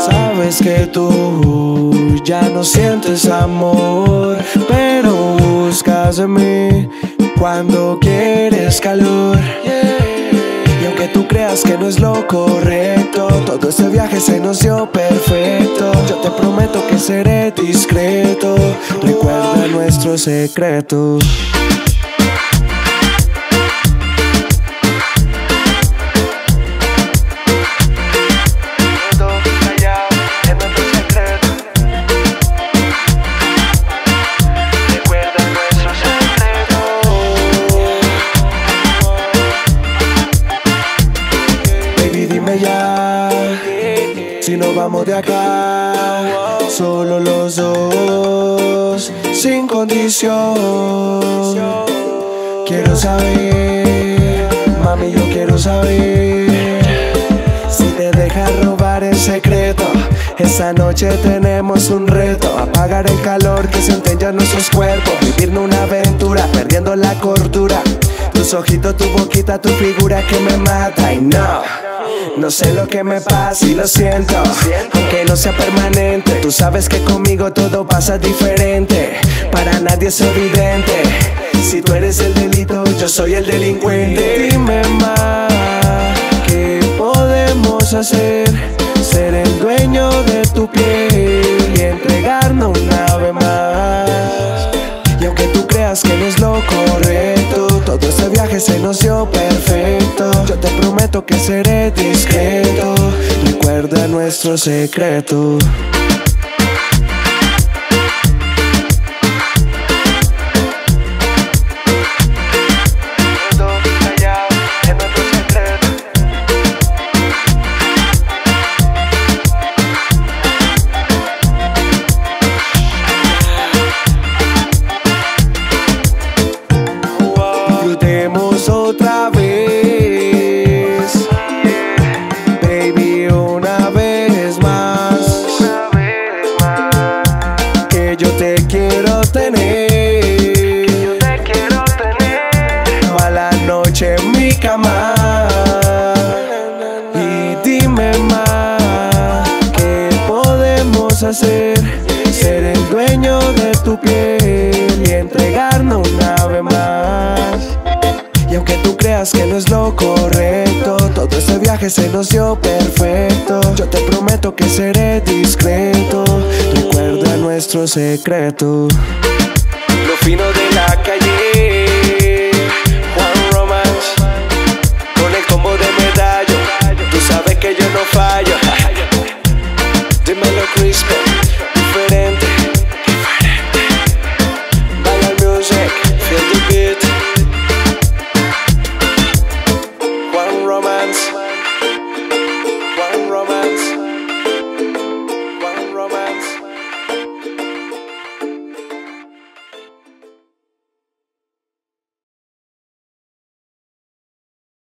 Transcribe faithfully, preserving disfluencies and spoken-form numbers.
Sabes que tú ya no sientes amor, pero buscas de mí cuando quieres calor. Y aunque tú creas que no es lo correcto, todo este viaje se nos dio perfecto. Yo te prometo que seré discreto, recuerda nuestro secreto. Si nos vamos de acá, solo los dos, sin condición. Quiero saber, mami, yo quiero saber si te dejas robar el secreto. Esta noche tenemos un reto: apagar el calor que sienten ya nuestros cuerpos, vivirnos una aventura, perdiendo la cordura. Tus ojitos, tu boquita, tu figura que me mata. Y no, no sé lo que me pasa y lo siento, aunque no sea permanente. Tú sabes que conmigo todo pasa diferente, para nadie es evidente. Si tú eres el delito, yo soy el delincuente. Dime más, ¿qué podemos hacer? Ser el dueño de tu piel y entregarnos una vez más. Y aunque tú creas que no es lo correcto, todo este viaje se nos dio perfecto. Yo te prometo que seré discreto, recuerda nuestro secreto. Otra vez, baby, una vez más, una vez más, que yo te quiero tener, que yo te quiero tener, toda la noche en mi cama. Y dime más, ¿qué podemos hacer? Ser el dueño de tu piel y entregarnos una vez más. Y aunque tú creas que no es lo correcto, todo este viaje se nos dio perfecto. Yo te prometo que seré discreto, recuerda nuestro secreto. Lo fino de la calle.